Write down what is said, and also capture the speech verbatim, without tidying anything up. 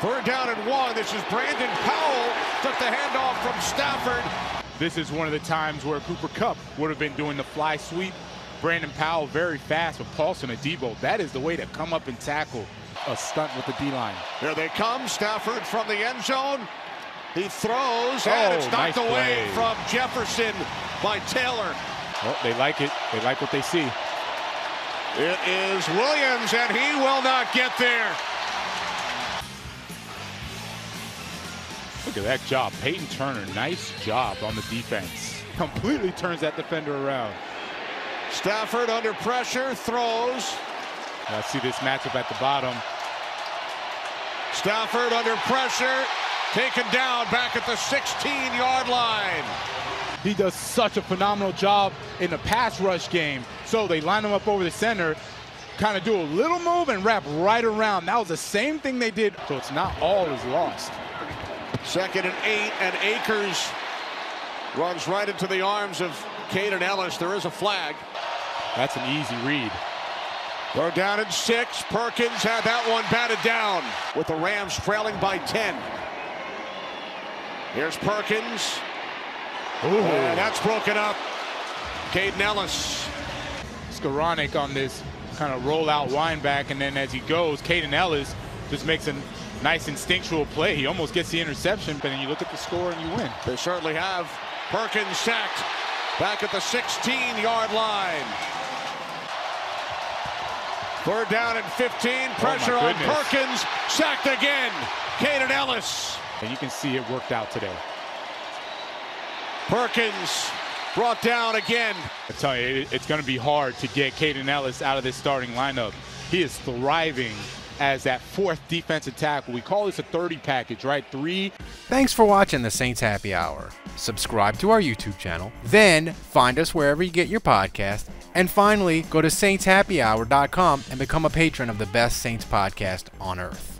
Third down and one. This is Brandon Powell. Took the handoff from Stafford. This is one of the times where Cooper Cupp would have been doing the fly sweep. Brandon Powell very fast with Paulson and Debo. That is the way to come up and tackle. A stunt with the D-line. There they come. Stafford from the end zone. He throws, and oh, it's knocked nice away play. From Jefferson by Taylor. Well, they like it. They like what they see. It is Williams, and he will not get there. Look at that job. Peyton Turner, nice job on the defense. Completely turns that defender around. Stafford under pressure, throws. I see this matchup at the bottom. Stafford under pressure, taken down back at the sixteen-yard line. He does such a phenomenal job in the pass rush game. So they line him up over the center, kind of do a little move and wrap right around. That was the same thing they did. So it's not all is lost. Second and eight, and Akers runs right into the arms of Kaden Elliss. There is a flag. That's an easy read. They're down at six. Perkins had that one batted down with the Rams trailing by ten. Here's Perkins. Ooh. And that's broken up. Kaden Elliss. Skoranek on this kind of rollout lineback, and then as he goes, Kaden Elliss just makes a nice instinctual play. He almost gets the interception, but then you look at the score and you win. They certainly have. Perkins sacked back at the sixteen-yard line. Third down and fifteen. Pressure oh on Perkins. Sacked again. Kaden Elliss. And you can see it worked out today. Perkins brought down again. I tell you, it's going to be hard to get Kaden Elliss out of this starting lineup. He is thriving as that fourth defensive tackle. We call this a thirty package, right? Three. Thanks for watching the Saints Happy Hour. Subscribe to our YouTube channel. Then find us wherever you get your podcast. And finally, go to Saints Happy Hour dot com and become a patron of the best Saints podcast on earth.